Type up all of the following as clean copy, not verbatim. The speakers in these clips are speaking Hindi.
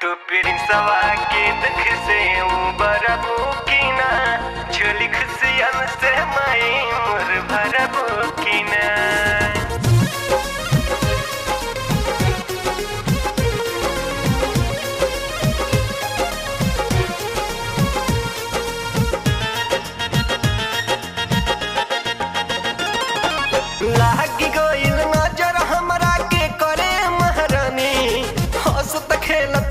तो प्रिंसवा के दुख से उबरबू की ना, झुलक सियन से मैं मोर भरबू की ना। लागी गइल नजर हमरा के करे महारानी, हंसत खेलत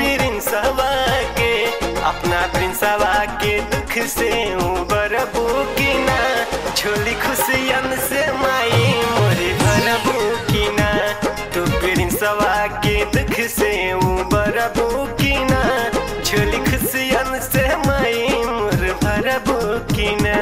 प्रिंसवा के, अपना प्रिंसवा के दुख से उबरबू की ना, झोली खुशियन से माई मोरे भरबू की ना। तो प्रिंसवा के दुख से उबरबू की ना, झोली खुशियन से माई मोर भरबू की ना।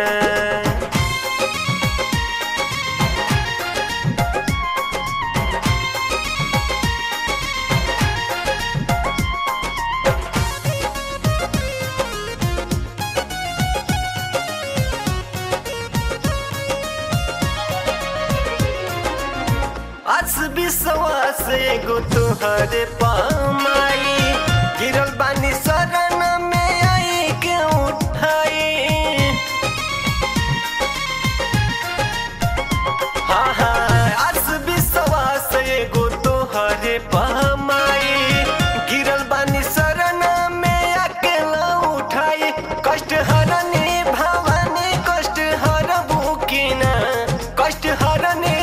आसबिसवा से गो तुहरे पामाई, गिरल बानी शरण में आई के उठाई। हाँ हाँ, आसबिसवा से गो तुहरे पामाई, गिरल बानी शरण में अकेला उठाई। कष्ट हरनी भवानी कष्ट हरबू की ना, कष्ट हरनी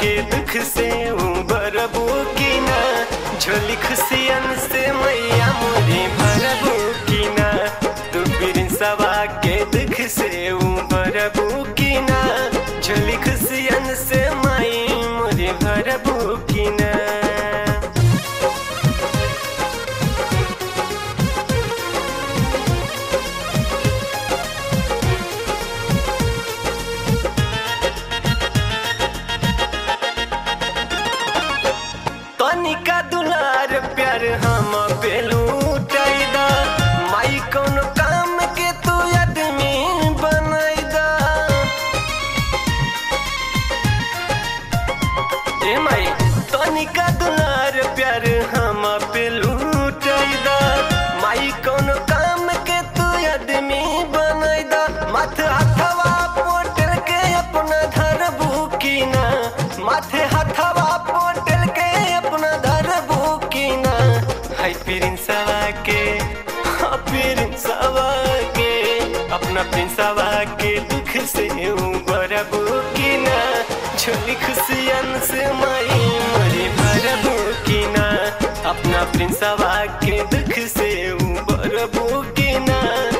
के दुख से उबरबू की ना, झोली खुशियन से मैया मोरे भरबू की ना। तू प्रिंसवा के दुख से उबरबू की ना, झोली खुशियन से माई मोरे भरबू की ना। तनिका दुलार प्यार हम पे लूटाई दा, माई कोनो काम के तू आदमी बनाई दा। ए माई, तनिका दुलार प्यार हम पे लूटाई दा, माई कोनो काम के तू आदमी बनाई दा। माथे हथवा पोटल के अपना धरबू की ना, माथे हथवा पोटल के प्रिंसवा के, अपना प्रिंसवा के दुख से उबरबू की ना, झोली खुशियन से माई मोरे भरबू की ना। अपना प्रिंसवा के दुख से उबरबू की ना।